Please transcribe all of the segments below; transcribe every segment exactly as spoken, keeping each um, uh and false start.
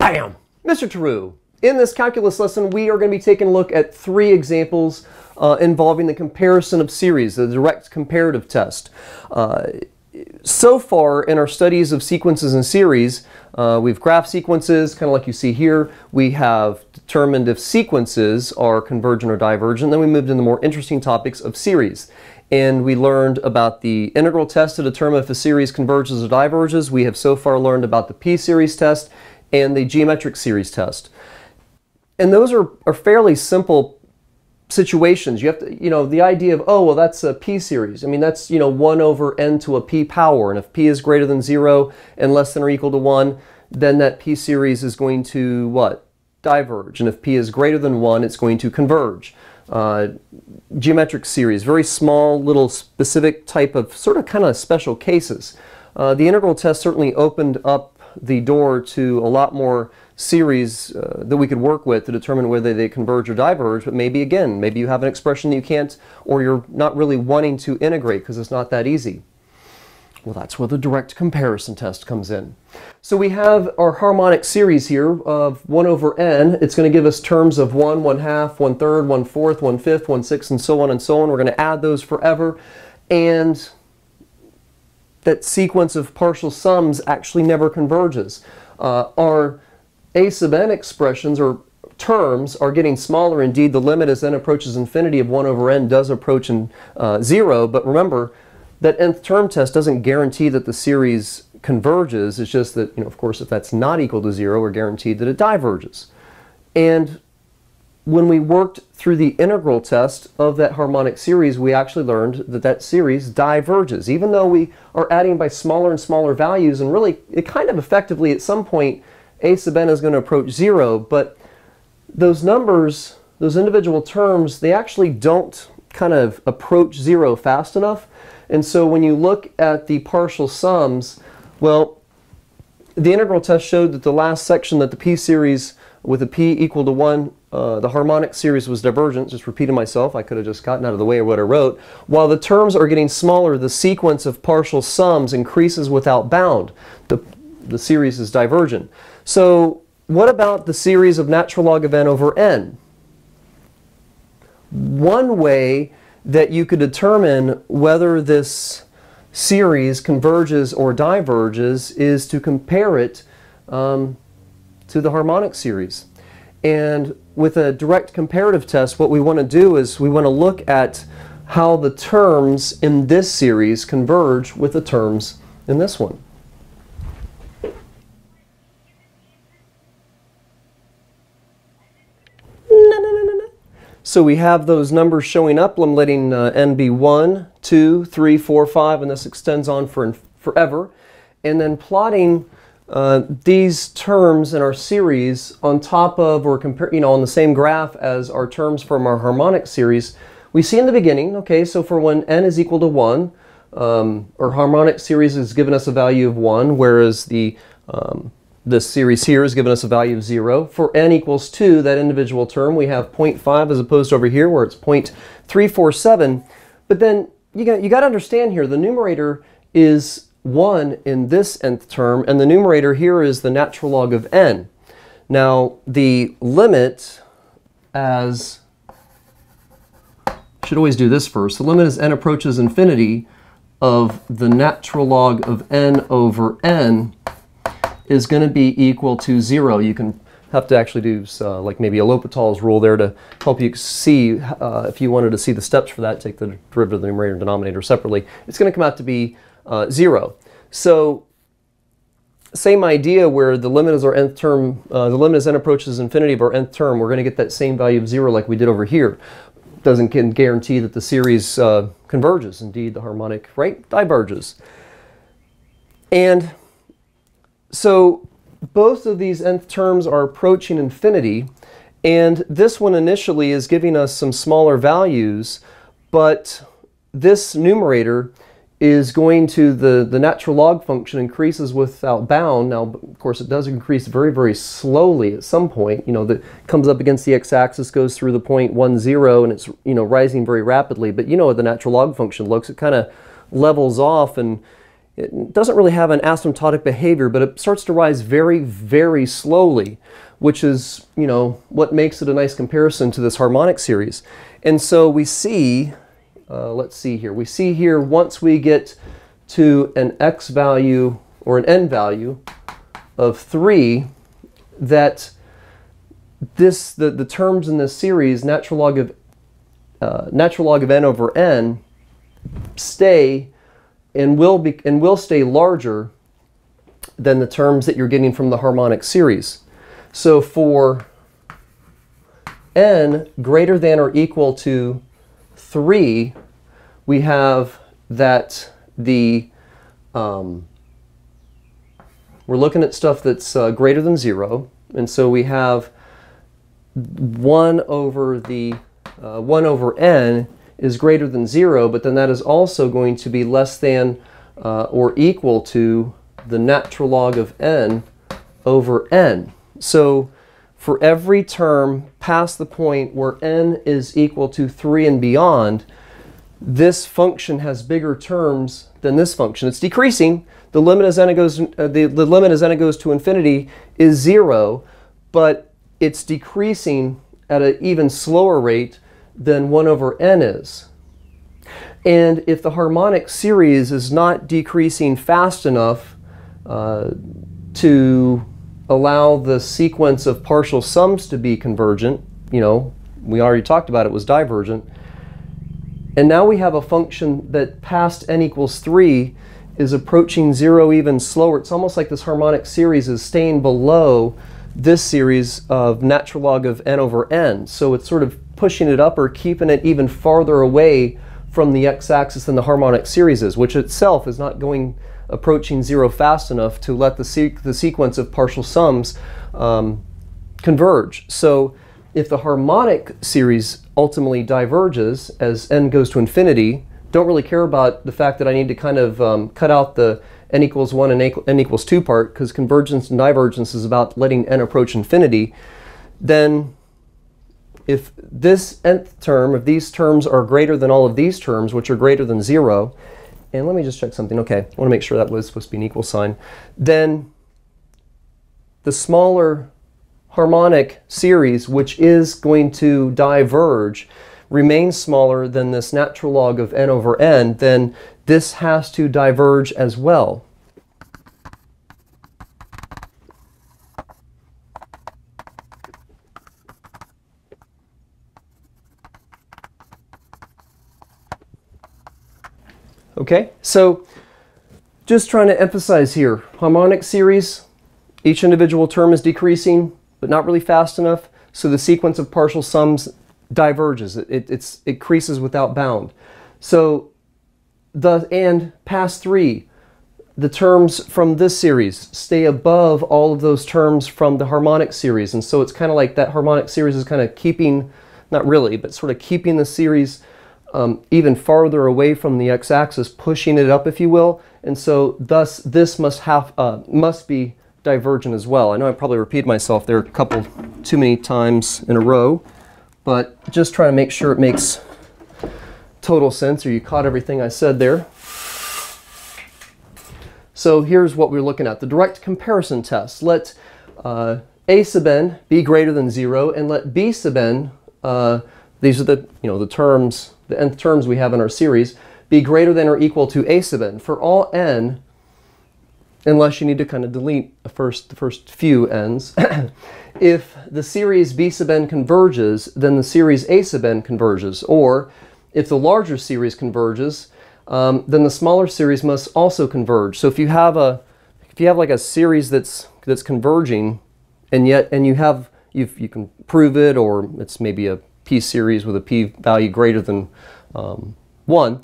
Bam! Mister Theroux, in this calculus lesson, we are going to be taking a look at three examples uh, involving the comparison of series, the direct comparative test. Uh, so far in our studies of sequences and series, uh, we've graphed sequences, kind of like you see here. We have determined if sequences are convergent or divergent. Then we moved into more interesting topics of series. And we learned about the integral test to determine if a series converges or diverges. We have so far learned about the p-series test and the geometric series test. And those are, are fairly simple situations. You have to, you know, the idea of, oh, well, that's a p-series. I mean, that's, you know, one over n to a p power. And if p is greater than zero and less than or equal to one, then that p-series is going to, what? Diverge. And if p is greater than one, it's going to converge. Uh, geometric series, very small, little specific type of sort of kind of special cases. Uh, the integral test certainly opened up the door to a lot more series uh, that we could work with to determine whether they converge or diverge, but maybe again, maybe you have an expression that you can't, or you're not really wanting to integrate because it's not that easy. Well, that's where the direct comparison test comes in. So we have our harmonic series here of one over n. It's going to give us terms of one, one half, one third, one fourth, one fifth, one sixth, and so on and so on. We're going to add those forever, and that sequence of partial sums actually never converges. Uh, our a sub n expressions or terms are getting smaller. Indeed, the limit as n approaches infinity of one over n does approach in, uh, zero, but remember that nth term test doesn't guarantee that the series converges. It's just that, you know, of course, if that's not equal to zero, we're guaranteed that it diverges. And when we worked through the integral test of that harmonic series, we actually learned that that series diverges. Even though we are adding by smaller and smaller values, and really, it kind of effectively, at some point, a sub n is going to approach zero, but those numbers, those individual terms, they actually don't kind of approach zero fast enough. And so when you look at the partial sums, well, the integral test showed that the last section that the p-series with a p equal to one, uh, the harmonic series was divergent. Just repeating myself, I could have just gotten out of the way of what I wrote. While the terms are getting smaller, the sequence of partial sums increases without bound. The, the series is divergent. So what about the series of natural log of n over n? One way that you could determine whether this series converges or diverges is to compare it um, to the harmonic series. And with a direct comparative test, what we want to do is we want to look at how the terms in this series converge with the terms in this one. So we have those numbers showing up. I'm letting uh, n be one, two, three, four, five, and this extends on for forever. And then plotting uh, these terms in our series on top of, or compare, you know, on the same graph as our terms from our harmonic series, we see in the beginning, okay, so for when n is equal to one, um, our harmonic series is given us a value of one, whereas the um, this series here is giving us a value of zero. For n equals two, that individual term, we have zero point five as opposed to over here where it's zero point three four seven. But then you got, you got to understand here, the numerator is one in this nth term, and the numerator here is the natural log of n. Now, the limit as, should always do this first, the limit as n approaches infinity of the natural log of n over n is going to be equal to zero. You can have to actually do uh, like maybe a L'Hopital's rule there to help you see, uh, if you wanted to see the steps for that, take the derivative of the numerator and denominator separately. It's going to come out to be uh, zero. So same idea where the limit is our nth term, uh, the limit as n approaches infinity of our nth term, we're going to get that same value of zero like we did over here. Doesn't guarantee that the series uh, converges. Indeed, the harmonic, right, diverges. And so both of these nth terms are approaching infinity, and this one initially is giving us some smaller values, but this numerator is going to, the, the natural log function increases without bound. Now, of course, it does increase very, very slowly at some point. You know, that comes up against the x-axis, goes through the point one, zero, and it's, you know, rising very rapidly. But you know what the natural log function looks, it kind of levels off, and It doesn't really have an asymptotic behavior, but it starts to rise very, very slowly, which is, you know, what makes it a nice comparison to this harmonic series. And so we see, uh, let's see here, we see here once we get to an x value or an n value of three, that this, the, the terms in this series, natural log of, uh, natural log of n over n, stay and will be and will stay larger than the terms that you're getting from the harmonic series. So for n greater than or equal to three, we have that the um, we're looking at stuff that's uh, greater than zero, and so we have one over the uh, one over n is greater than zero, but then that is also going to be less than uh, or equal to the natural log of n over n. So for every term past the point where n is equal to three and beyond, this function has bigger terms than this function. It's decreasing. The limit as n goes, uh, the, the limit as n goes to infinity is zero, but it's decreasing at an even slower rate than one over n is. And if the harmonic series is not decreasing fast enough uh, to allow the sequence of partial sums to be convergent, you know, we already talked about it was divergent, and now we have a function that past n equals three is approaching zero even slower. It's almost like this harmonic series is staying below this series of natural log of n over n, so it's sort of pushing it up or keeping it even farther away from the x-axis than the harmonic series is, which itself is not going approaching zero fast enough to let the, sequ the sequence of partial sums um, converge. So if the harmonic series ultimately diverges as n goes to infinity, don't really care about the fact that I need to kind of um, cut out the n equals one and n equals two part, because convergence and divergence is about letting n approach infinity, then if this nth term, if these terms are greater than all of these terms, which are greater than zero, and let me just check something, okay, I want to make sure that was supposed to be an equal sign, then the smaller harmonic series, which is going to diverge, remains smaller than this natural log of n over n, then this has to diverge as well. Okay, so just trying to emphasize here, harmonic series, each individual term is decreasing, but not really fast enough, so the sequence of partial sums diverges. It, it, it's, it creases without bound. So, the, and past three, the terms from this series stay above all of those terms from the harmonic series, and so it's kind of like that harmonic series is kind of keeping, not really, but sort of keeping the series Um, even farther away from the x-axis, pushing it up, if you will, and so thus this must have uh, must be divergent as well. I know I probably repeated myself there a couple too many times in a row, but just trying to make sure it makes total sense, or you caught everything I said there. So here's what we're looking at: the direct comparison test. Let uh, a sub n be greater than zero, and let b sub n, uh, these are the you know the terms. the nth terms we have in our series, be greater than or equal to a sub n for all n, unless you need to kind of delete the first, the first few n's. If the series b sub n converges, then the series a sub n converges, or if the larger series converges, um, then the smaller series must also converge. So if you have a, if you have like a series that's, that's converging, and yet, and you have, you've, you can prove it, or it's maybe a p-series with a p-value greater than um, one,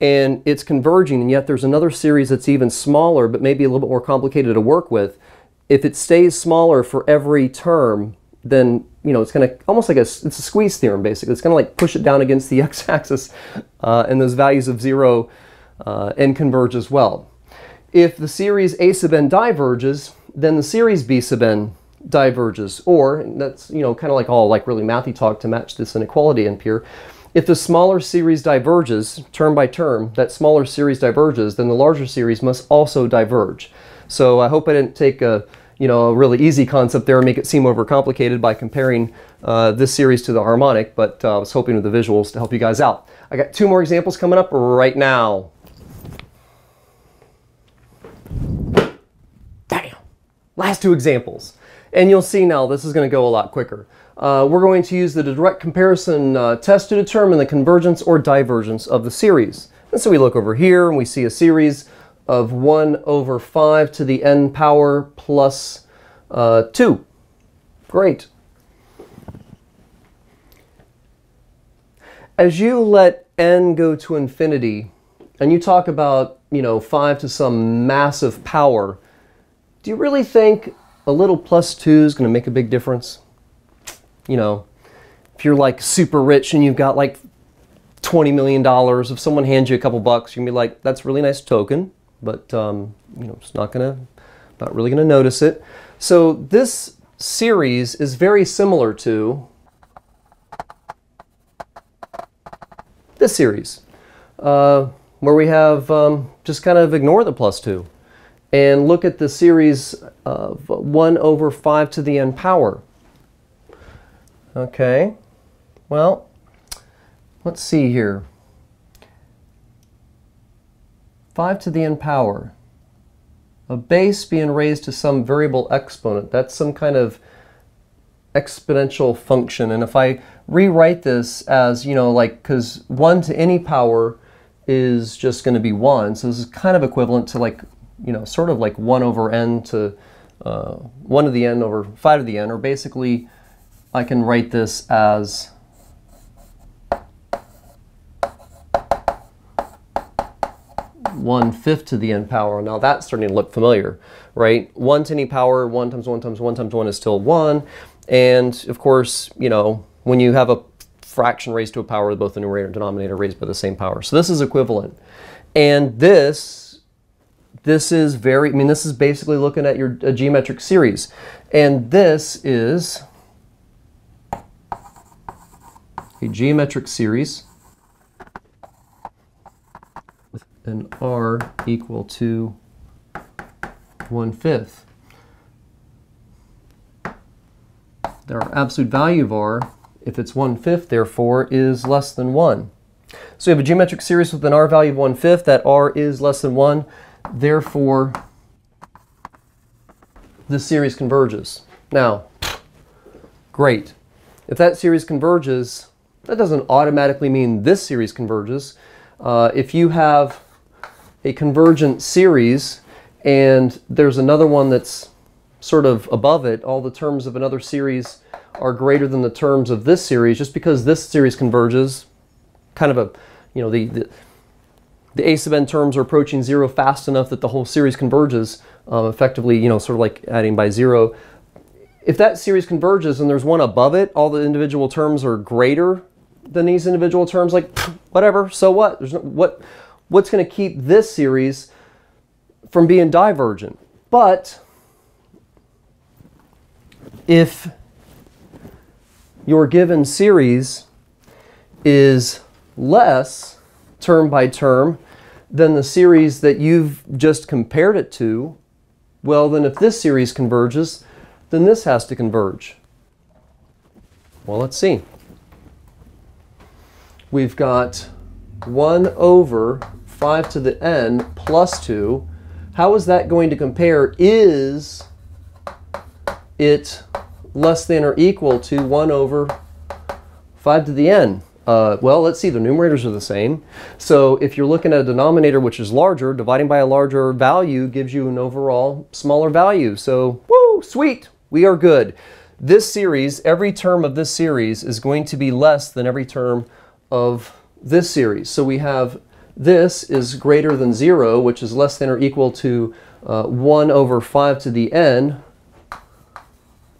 and it's converging, and yet there's another series that's even smaller, but maybe a little bit more complicated to work with. If it stays smaller for every term, then you know it's going to almost like a it's a squeeze theorem basically. It's going to like push it down against the x-axis, uh, and those values of zero uh, and converge as well. If the series a sub n diverges, then the series b sub n diverges, or, and that's you know kind of like all like really mathy talk to match this inequality up here, If the smaller series diverges term by term, that smaller series diverges, then the larger series must also diverge. So I hope I didn't take a, you know, a really easy concept there and make it seem overcomplicated by comparing uh, this series to the harmonic, but uh, I was hoping with the visuals to help you guys out. I got two more examples coming up right now. Damn! Last two examples. And you'll see now this is going to go a lot quicker. Uh, we're going to use the direct comparison uh, test to determine the convergence or divergence of the series. And so we look over here and we see a series of one over five to the n power plus uh, two. Great. As you let n go to infinity and you talk about, you know, five to some massive power, do you really think a little plus two is going to make a big difference? You know, if you're like super rich and you've got like twenty million dollars, if someone hands you a couple bucks, you're going to be like, that's a really nice token, but um, you know, it's not going to, not really going to notice it. So this series is very similar to this series, uh, where we have um, just kind of ignore the plus two and look at the series of one over five to the n power. Okay, well, let's see here. five to the n power. A base being raised to some variable exponent. That's some kind of exponential function. And if I rewrite this as, you know, like, because one to any power is just going to be one. So this is kind of equivalent to, like, you know, sort of like one over n to uh, one to the n over five to the n, or basically I can write this as one fifth to the n power. Now that's starting to look familiar, right? one to any power, one times one times one times one is still one. And of course, you know, when you have a fraction raised to a power, both the numerator and denominator raised by the same power. So this is equivalent. And this, this is very, I mean, this is basically looking at your a geometric series. And this is a geometric series with an R equal to one fifth. Our absolute value of R, if it's one fifth, therefore, is less than one. So we have a geometric series with an R value of one fifth. That R is less than one. Therefore, this series converges. Now, great. If that series converges, that doesn't automatically mean this series converges. Uh, if you have a convergent series and there's another one that's sort of above it, all the terms of another series are greater than the terms of this series, just because this series converges, kind of a, you know, the, the, the a sub n terms are approaching zero fast enough that the whole series converges, um, effectively, you know, sort of like adding by zero. If that series converges and there's one above it, all the individual terms are greater than these individual terms, like, whatever, so what? There's no, what what's going to keep this series from being divergent? But if your given series is less term by term than the series that you've just compared it to, well, then if this series converges, then this has to converge. Well, let's see. We've got one over five to the n plus two. How is that going to compare? Is it less than or equal to one over five to the n? Uh, well, let's see, the numerators are the same. So if you're looking at a denominator which is larger, dividing by a larger value gives you an overall smaller value. So, woo, sweet, we are good. This series, every term of this series is going to be less than every term of this series. So we have this is greater than zero, which is less than or equal to uh, one over five to the n,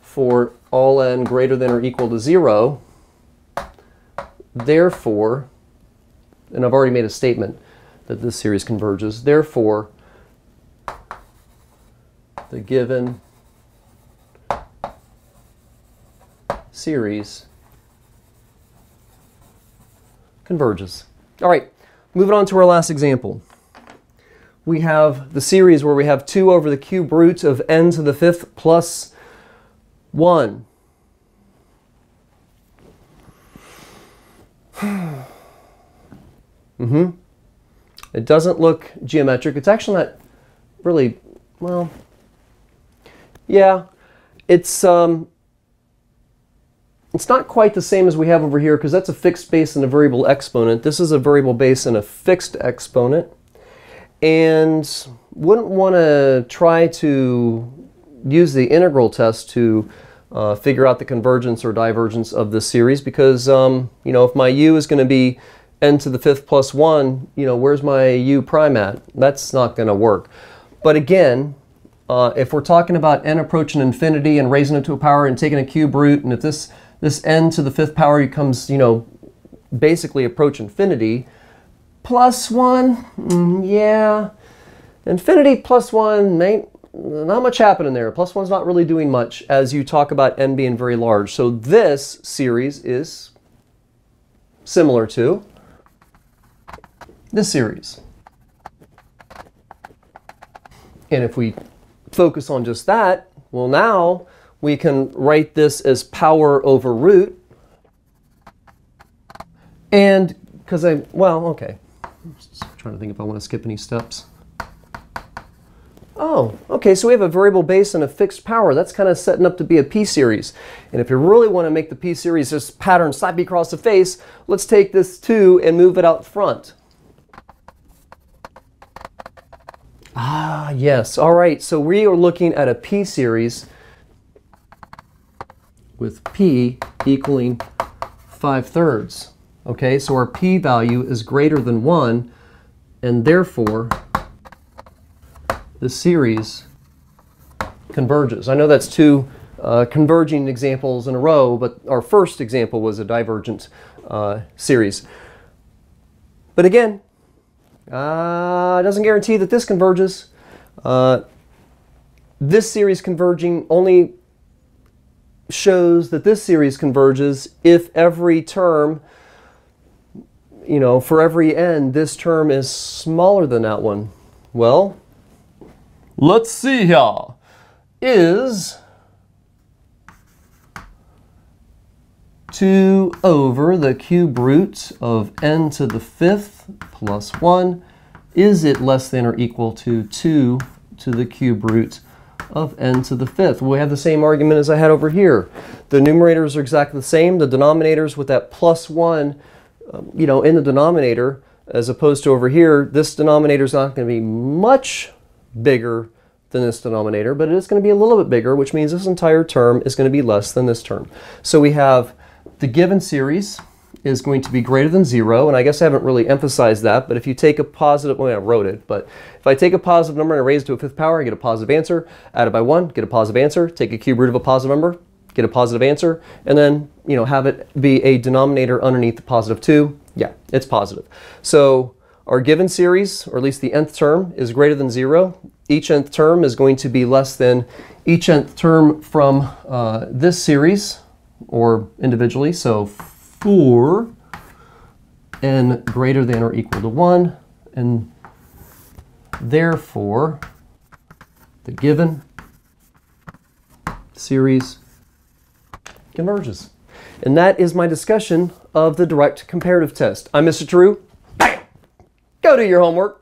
for all n greater than or equal to zero. Therefore, and I've already made a statement that this series converges, therefore the given series converges. All right, moving on to our last example. We have the series where we have two over the cube root of n to the fifth plus one. Mm-hmm. It doesn't look geometric. It's actually not really, well, yeah, it's, um, it's not quite the same as we have over here because that's a fixed base and a variable exponent. This is a variable base and a fixed exponent. And wouldn't want to try to use the integral test to uh, figure out the convergence or divergence of this series because, um, you know, if my u is going to be n to the fifth plus one, you know, where's my u prime at? That's not going to work. But again, uh, if we're talking about n approaching infinity and raising it to a power and taking a cube root, and if this, this n to the fifth power becomes, you know, basically approach infinity, plus one, mm, yeah, infinity plus one, ain't, not much happening there. Plus one's not really doing much as you talk about n being very large. So this series is similar to this series. And if we focus on just that, well, now we can write this as power over root. And because I, well, okay. I'm just trying to think if I want to skip any steps. Oh, okay, so we have a variable base and a fixed power. That's kind of setting up to be a p-series. And if you really want to make the p-series just pattern slappy across the face, let's take this two and move it out front. Ah, yes. All right, so we are looking at a p-series with p equaling five thirds. Okay, so our p-value is greater than one, and therefore the series converges. I know that's two uh, converging examples in a row, but our first example was a divergent uh, series. But again, uh, it doesn't guarantee that this converges. Uh, this series converging only shows that this series converges if every term, you know, for every n, this term is smaller than that one. Well, let's see here. Is two over the cube root of n to the fifth plus one, is it less than or equal to two to the cube root of n to the fifth? Well, we have the same argument as I had over here. The numerators are exactly the same. The denominators with that plus one, um, you know, in the denominator, as opposed to over here, this denominator is not going to be much bigger than this denominator, but it is going to be a little bit bigger, which means this entire term is going to be less than this term. So we have the given series is going to be greater than zero, and I guess I haven't really emphasized that, but if you take a positive, well, I wrote it, but if I take a positive number and I raise it to a fifth power, I get a positive answer, add it by one, get a positive answer, take a cube root of a positive number, get a positive answer, and then, you know, have it be a denominator underneath the positive two, yeah, it's positive. So our given series, or at least the nth term, is greater than zero. Each nth term is going to be less than each nth term from uh, this series, or individually. So for n greater than or equal to one, and therefore the given series converges. And that is my discussion of the direct comparative test. I'm Mister True. Go do your homework.